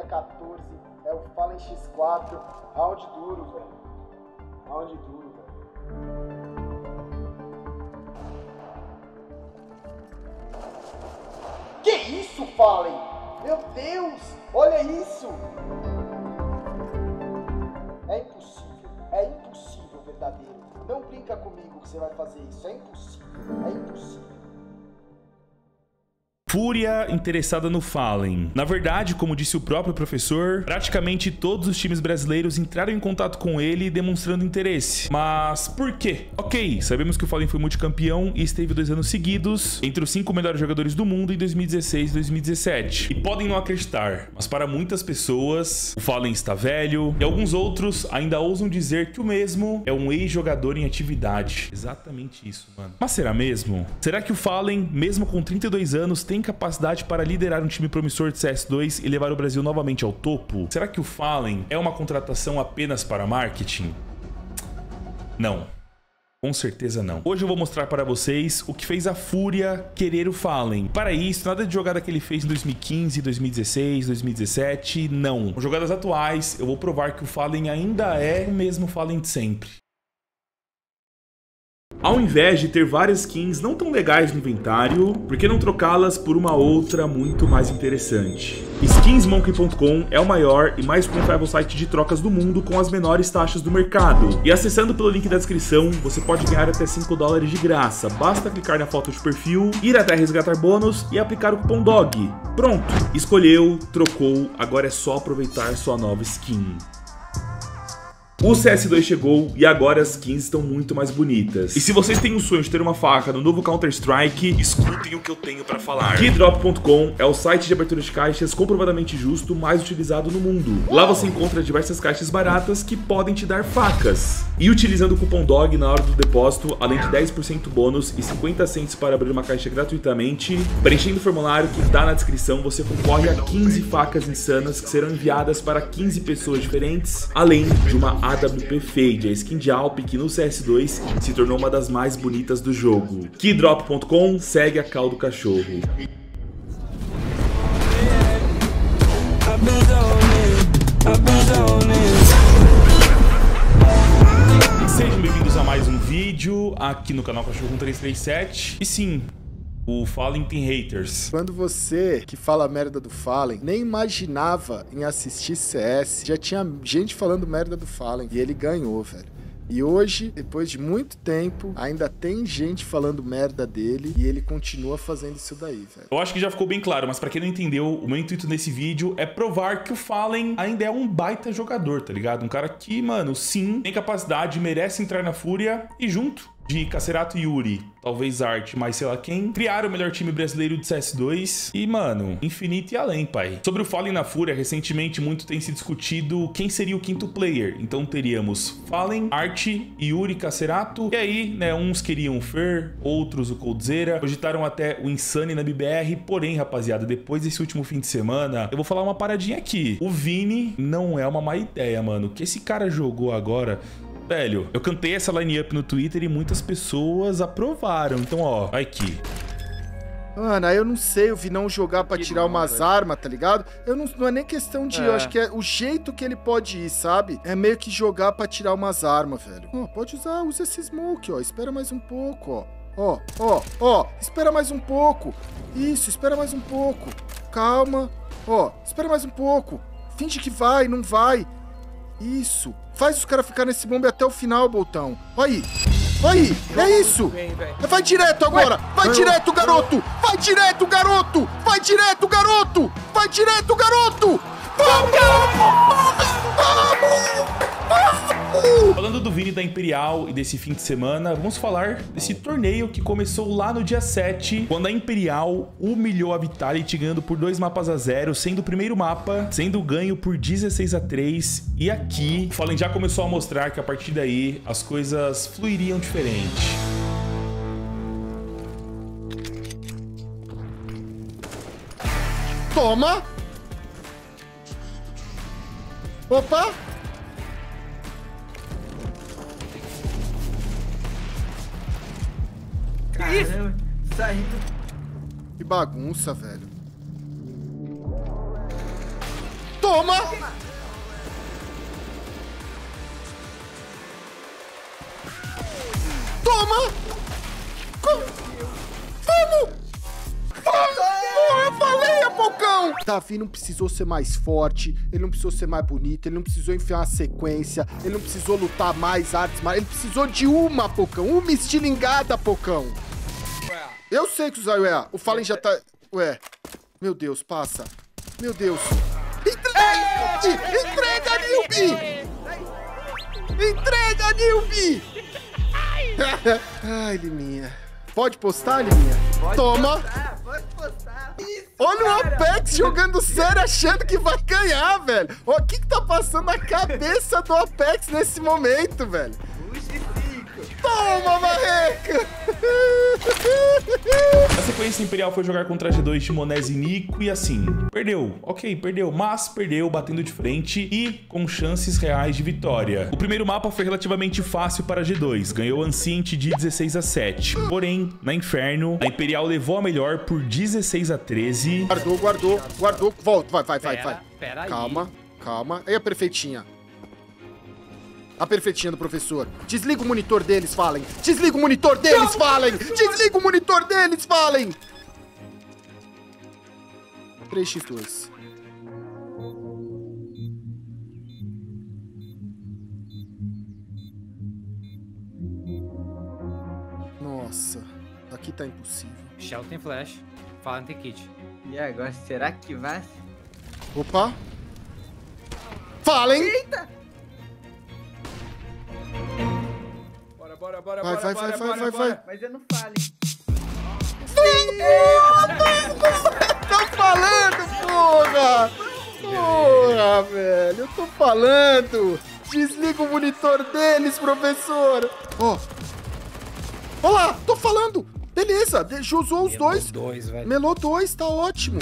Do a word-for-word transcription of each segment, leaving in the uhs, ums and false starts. Fúria quatorze, é o Fallen X quatro, round duro, velho. Round duro, velho. Que isso, Fallen? Meu Deus, olha isso! É impossível, é impossível, verdadeiro. Não brinca comigo que você vai fazer isso, é impossível, é impossível. Fúria interessada no Fallen. Na verdade, como disse o próprio professor, praticamente todos os times brasileiros entraram em contato com ele demonstrando interesse. Mas por quê? Ok, sabemos que o Fallen foi multicampeão e esteve dois anos seguidos entre os cinco melhores jogadores do mundo em dois mil e dezesseis e dois mil e dezessete. E podem não acreditar, mas para muitas pessoas, o Fallen está velho e alguns outros ainda ousam dizer que o mesmo é um ex-jogador em atividade. Exatamente isso, mano. Mas será mesmo? Será que o Fallen, mesmo com trinta e dois anos, tem capacidade para liderar um time promissor de C S dois e levar o Brasil novamente ao topo? Será que o Fallen é uma contratação apenas para marketing? Não. Com certeza não. Hoje eu vou mostrar para vocês o que fez a Fúria querer o Fallen. Para isso, nada de jogada que ele fez em dois mil e quinze, dois mil e dezesseis, dois mil e dezessete, não. Com jogadas atuais, eu vou provar que o Fallen ainda é o mesmo Fallen de sempre. Ao invés de ter várias skins não tão legais no inventário, por que não trocá-las por uma outra muito mais interessante? Skins monkey ponto com é o maior e mais confiável site de trocas do mundo com as menores taxas do mercado. E acessando pelo link da descrição, você pode ganhar até cinco dólares de graça. Basta clicar na foto de perfil, ir até resgatar bônus e aplicar o cupom D O G. Pronto! Escolheu, trocou, agora é só aproveitar sua nova skin. O C S dois chegou e agora as skins estão muito mais bonitas. E se vocês têm o sonho de ter uma faca no novo Counter-Strike, escutem o que eu tenho para falar. Keydrop ponto com é o site de abertura de caixas comprovadamente justo mais utilizado no mundo. Lá você encontra diversas caixas baratas que podem te dar facas. E utilizando o cupom D O G na hora do depósito, além de dez por cento bônus e cinquenta cents para abrir uma caixa gratuitamente, preenchendo o formulário que está na descrição, você concorre a quinze facas insanas que serão enviadas para quinze pessoas diferentes, além de uma A W P Fade, a skin de A W P que no C S dois se tornou uma das mais bonitas do jogo. Keydrop ponto com segue a cal do cachorro. Sejam bem-vindos a mais um vídeo aqui no canal Cachorro treze trinta e sete. E sim, o Fallen tem haters. Quando você que fala merda do Fallen nem imaginava em assistir C S, já tinha gente falando merda do Fallen e ele ganhou, velho. E hoje, depois de muito tempo, ainda tem gente falando merda dele e ele continua fazendo isso daí, velho. Eu acho que já ficou bem claro, mas pra quem não entendeu, o meu intuito nesse vídeo é provar que o Fallen ainda é um baita jogador, tá ligado? Um cara que, mano, sim, tem capacidade, merece entrar na Fúria e junto de Cacerato e Yuri, talvez Arch, mas sei lá quem, criaram o melhor time brasileiro de C S dois e, mano, infinito e além, pai. Sobre o Fallen na Fúria, recentemente muito tem se discutido quem seria o quinto player. Então teríamos Fallen, Arch, Yuri, Cacerato e aí, né, uns queriam o Fer, outros o Coldzera, cogitaram até o Insane na B B R, porém, rapaziada, depois desse último fim de semana, eu vou falar uma paradinha aqui. O Vini não é uma má ideia, mano. O que esse cara jogou agora... Velho, eu cantei essa line-up no Twitter e muitas pessoas aprovaram. Então, ó, vai aqui. Mano, aí eu não sei, eu vi não jogar pra tirar umas armas, tá ligado? Eu não, não é nem questão de... É. Eu acho que é o jeito que ele pode ir, sabe? É meio que jogar pra tirar umas armas, velho. Ó, pode usar, usa esse smoke, ó. Espera mais um pouco, ó. Ó, ó, ó. Espera mais um pouco. Isso, espera mais um pouco. Calma. Ó, espera mais um pouco. Finge que vai, não vai. Isso. Faz os caras ficar nesse bombe até o final, Boltão. Olha aí. Olha aí. É isso. Vai direto agora. Vai direto, garoto. Vai direto, garoto. Vai direto, garoto. Vai direto, garoto. Vamos, garoto. Falando do Vini da Imperial e desse fim de semana, vamos falar desse torneio que começou lá no dia sete, quando a Imperial humilhou a Vitality ganhando por dois mapas a zero, sendo o primeiro mapa, sendo ganho por dezesseis a três. E aqui, o Fallen já começou a mostrar que a partir daí as coisas fluiriam diferente. Toma! Opa! Caramba, saindo. Que bagunça, velho. Toma! Toma! Vamos! Eu falei, Apocão! Davi não precisou ser mais forte, ele não precisou ser mais bonito, ele não precisou enfiar uma sequência, ele não precisou lutar mais artes, ele precisou de uma, Apocão, uma estilingada, Apocão. Eu sei que usar o E A, o Fallen já tá... Ué, meu Deus, passa. Meu Deus. Entrega, entrega, Nilby! Entrega, Nilby! Ai, Liminha. Pode postar, Liminha? Pode Toma! Postar, pode postar. Isso, Olha cara. o Apex jogando sério, achando que vai ganhar, velho. O que que tá passando na cabeça do Apex nesse momento, velho? Toma, marreca! A sequência Imperial foi jogar contra G dois, Timonés e Nico, e assim, perdeu. Ok, perdeu, mas perdeu, batendo de frente e com chances reais de vitória. O primeiro mapa foi relativamente fácil para G dois, ganhou o Anciente de dezesseis a sete. Porém, na Inferno, a Imperial levou a melhor por dezesseis a treze. Guardou, guardou, guardou. Volta, vai, vai, vai, vai. Pera, pera calma, aí. calma. Aí a prefeitinha. A perfeitinha do professor. Desliga o monitor deles, Fallen. Desliga o monitor deles, Fallen. Desliga o monitor deles, Fallen. três a dois. Nossa. Aqui tá impossível. Shell tem flash. Fallen tem kit. E agora, será que vai? Opa. Fallen. Eita. Bora, bora, vai, bora, vai, bora, vai, bora, vai, bora, vai, bora. vai. Mas eu não falo, hein? Tá falando, porra! Porra, velho, eu tô falando! Desliga o monitor deles, professor! Ó! Oh. Olha lá, tô falando! Beleza, usou os Melou dois. dois velho. Melou dois, tá ótimo.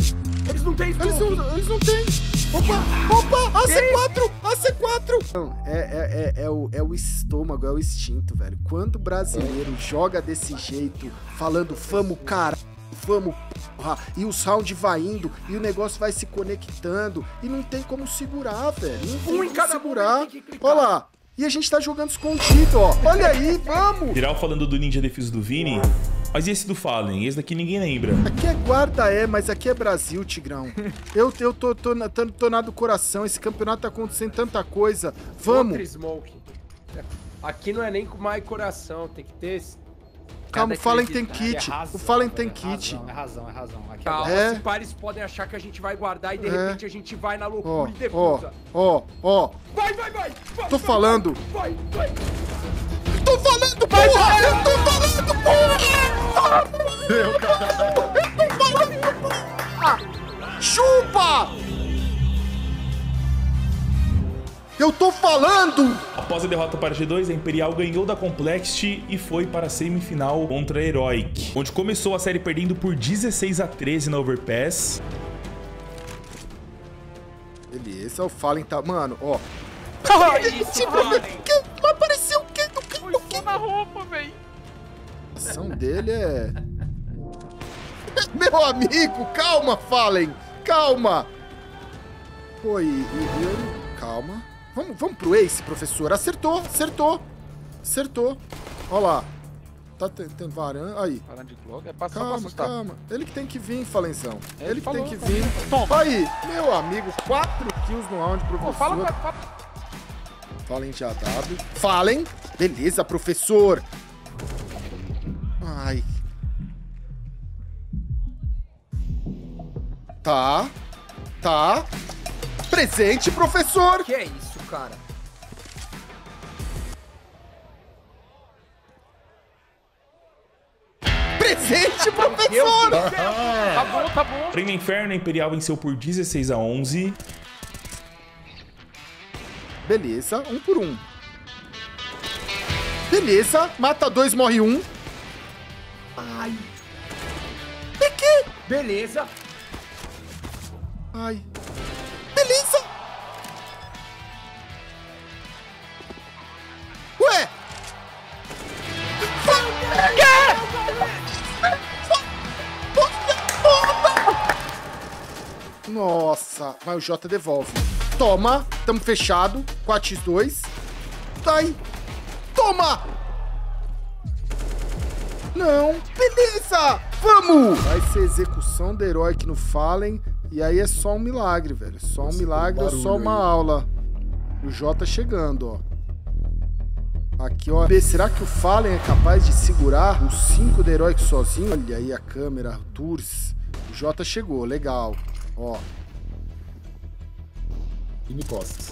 Eles não têm eles não, eles não têm. Opa, opa, A C quatro, A C quatro. Não, é, é, é, é, o, é o estômago, é o instinto, velho. Quando o brasileiro joga desse jeito, falando famo caralho, famo porra, e o sound vai indo, e o negócio vai se conectando, e não tem como segurar, velho. Não tem um como cada segurar. Olha lá. E a gente tá jogando escondido, ó. Olha aí, vamos! Viral falando do ninja defesa do Vini, mas e esse do Fallen? Esse daqui ninguém lembra. Aqui é guarda, é, mas aqui é Brasil, Tigrão. Eu, eu tô, tô, na, tô, tô na do coração, esse campeonato tá acontecendo tanta coisa. Vamos! Outra smoke. Aqui não é nem com mais coração, tem que ter... Calma, o Fallen tem kit. O Fallen tem kit. É razão, é razão. Calma, os pares podem achar que a gente vai guardar e de repente a gente vai na loucura e defusa. Ó, ó, ó. Vai, vai, vai! Tô falando! Vai, vai! Tô falando, porra! Eu tô falando, porra! Eu tô falando, porra! Chupa! Eu tô falando! Após a derrota para G dois, a Imperial ganhou da Complexity e foi para a semifinal contra a Heroic, onde começou a série perdendo por dezesseis a treze na Overpass. Beleza, o Fallen tá... Mano, ó... Ai, é isso, tipo, que... Apareceu o quê? Do que? Do que? Na roupa, velho. A ação dele é... Meu amigo, calma, Fallen! Calma! Pô, e... e... Calma... Vamos, vamos pro Ace, professor. Acertou, acertou. Acertou. Olha lá. Tá tentando varanda. Aí. Varanda de globo. É passar pra assustar. Calma, calma. Ele que tem que vir, Falenzão. Ele, Ele que falou, tem que vir. Toma. Aí, meu amigo. Quatro kills no round, professor. Oh, fala, fala. Fallen de A W. Fallen. Beleza, professor. Ai. Tá. Tá. Presente, professor. Que é isso? Cara. Presente, professor! Tá bom, tá bom. Prêmio Inferno, a Imperial venceu por dezesseis a onze. Beleza, um por um. Beleza, mata dois, morre um. Ai. E que? Beleza. Ai. Beleza. Nossa! Nossa, mas o Jota devolve. Toma, tamo fechado. quatro a dois. Tá aí. Toma! Não, beleza! Vamos! Vai ser execução do Heroic no Fallen. E aí é só um milagre, velho. É só um Nossa, milagre ou só uma aí. aula. O Jota chegando, ó. Aqui, ó. B, será que o Fallen é capaz de segurar os cinco do Heroic sozinho? Olha aí a câmera, Tours. O Jota chegou, legal. Ó. E me costas.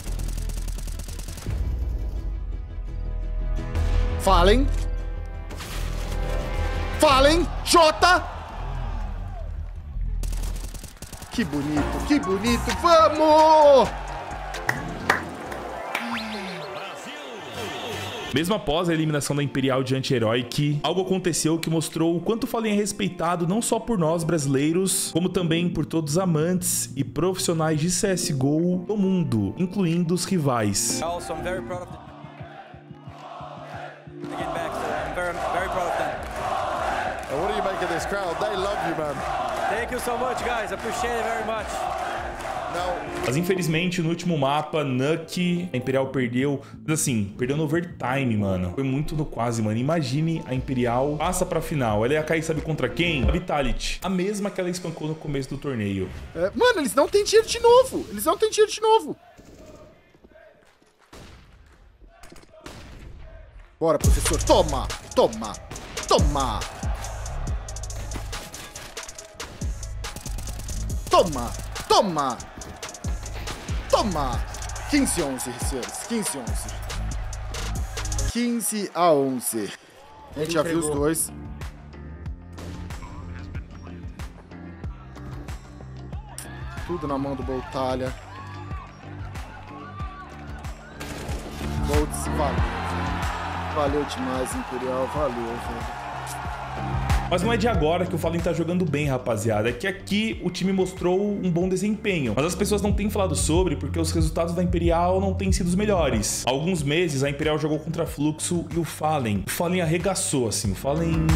Fallen. Fallen. Jota. Que bonito, que bonito. Vamos! Mesmo após a eliminação da Imperial diante Heroic, algo aconteceu que mostrou o quanto o Fallen é respeitado não só por nós brasileiros, como também por todos os amantes e profissionais de C S G O do mundo, incluindo os rivais. Mas infelizmente no último mapa, Nucky, a Imperial perdeu, mas assim, perdeu no overtime, mano. Foi muito no quase, mano. Imagine a Imperial passa pra final. Ela ia cair, sabe contra quem? A Vitality. A mesma que ela espancou no começo do torneio. É, mano, eles não têm dinheiro de novo. Eles não têm dinheiro de novo. Bora, professor. Toma, toma, toma. Toma, toma. Toma! quinze a onze, senhores. quinze a onze. quinze a onze. A gente já viu os dois. Tudo na mão do Boltalha. Boltz, valeu. Valeu demais, Imperial. Valeu, velho. Mas não é de agora que o Fallen tá jogando bem, rapaziada. É que aqui o time mostrou um bom desempenho. Mas as pessoas não têm falado sobre porque os resultados da Imperial não têm sido os melhores. Há alguns meses a Imperial jogou contra a Fluxo e o Fallen. O Fallen arregaçou, assim. O Fallen...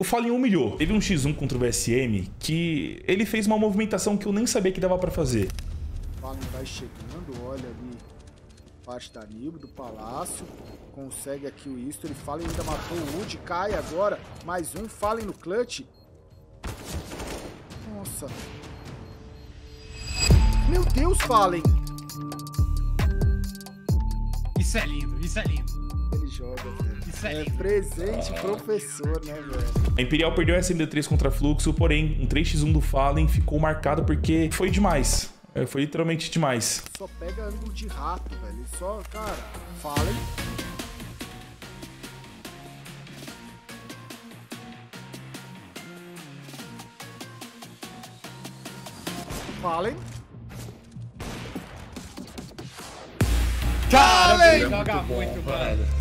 O Fallen humilhou. Teve um xis um contra o V S M que ele fez uma movimentação que eu nem sabia que dava pra fazer. O Fallen vai chegando, olha ali. Parte da Nibo, do Palácio, consegue aqui o History, Fallen ainda matou o Wood, cai agora, mais um Fallen no clutch. Nossa. Meu Deus, Fallen. Isso é lindo, isso é lindo. Ele joga, velho. Isso é, é presente, professor, né, velho? A Imperial perdeu a S M D três contra Fluxo, porém, um três a um do Fallen ficou marcado porque foi demais. É, foi literalmente demais. Só pega ângulo de rato, velho. Só, cara, Fallen. Fallen. Fallen! Joga muito, velho.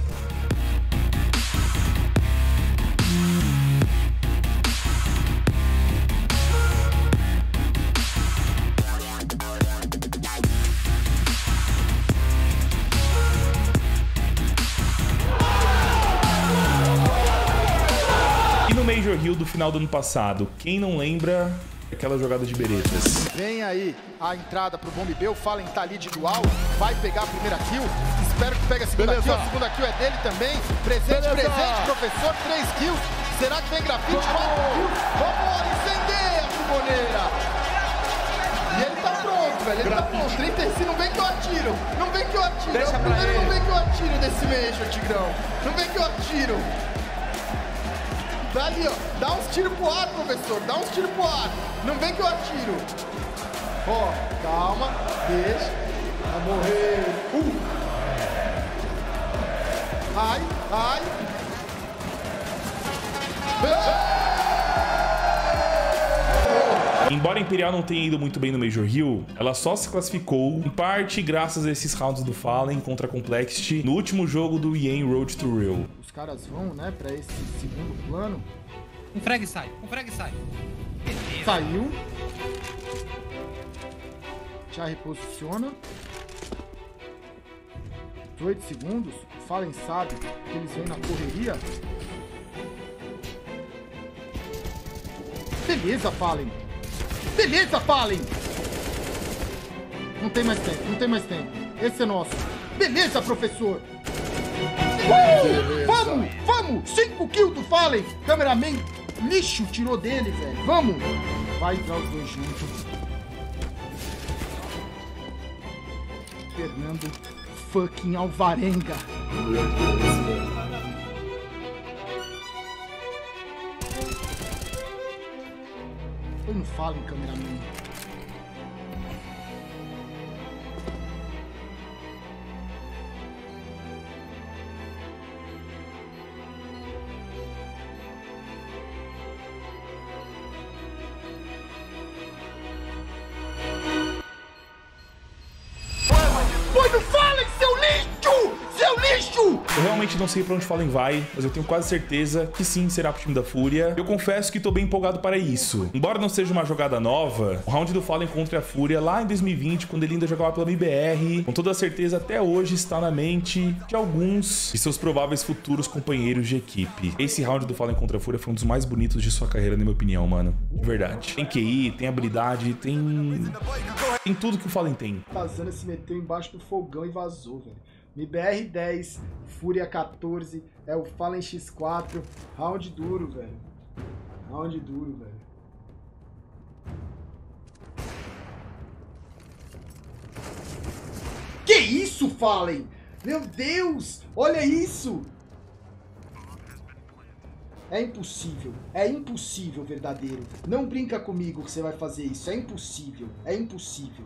Rio do final do ano passado. Quem não lembra aquela jogada de beretas? Vem aí a entrada pro Bomb B, o Fallen tá ali de dual, vai pegar a primeira kill, espero que pegue a segunda Beleza. kill, a segunda kill é dele também, presente, Beleza. presente, professor, três kills, será que vem grafite? quatro kills, vamos encender a fumoneira! E ele tá pronto, velho, ele grafite. tá pronto, trinta e cinco, não vem que eu atiro, não vem que eu atiro, Deixa é o primeiro ele. não vem que eu atiro desse meio, Tigrão, não vem que eu atiro. Dá ali, ó. Dá uns tiros pro ar, professor. Dá uns tiros pro ar. Não vem que eu atiro. Ó, calma. Deixa. Vai morrer. Uh. Ai, ai. Ah! Embora a Imperial não tenha ido muito bem no Major Rio, ela só se classificou, em parte, graças a esses rounds do Fallen contra a Complexity no último jogo do I E M Road to Rio. Os caras vão, né, pra esse segundo plano. Um frag sai, um frag sai. Saiu. Já reposiciona. dezoito segundos. O Fallen sabe que eles vêm na correria. Beleza, Fallen. Beleza, Fallen. Não tem mais tempo, não tem mais tempo. Esse é nosso. Beleza, professor! Uh, vamos, vamos! cinco kills do Fallen! Cameraman lixo tirou dele, velho. Vamos! Vai entrar os dois juntos. Fernando fucking Alvarenga. Eu não falo em cameraman. Eu realmente não sei pra onde o Fallen vai, mas eu tenho quase certeza que sim, será pro time da Fúria. Eu confesso que tô bem empolgado para isso. Embora não seja uma jogada nova, o round do Fallen contra a Fúria lá em dois mil e vinte, quando ele ainda jogava pela M B R, com toda certeza até hoje está na mente de alguns de seus prováveis futuros companheiros de equipe. Esse round do Fallen contra a Fúria foi um dos mais bonitos de sua carreira, na minha opinião, mano. De verdade. Tem Q I, tem habilidade, tem... tem tudo que o Fallen tem. Tazana se meteu embaixo do fogão e vazou, velho. M B R dez, Fúria quatorze, é o Fallen X quatro, round duro, velho. Round duro, velho. Que isso, Fallen? Meu Deus, olha isso! É impossível, é impossível, verdadeiro. Não brinca comigo que você vai fazer isso, é impossível, é impossível.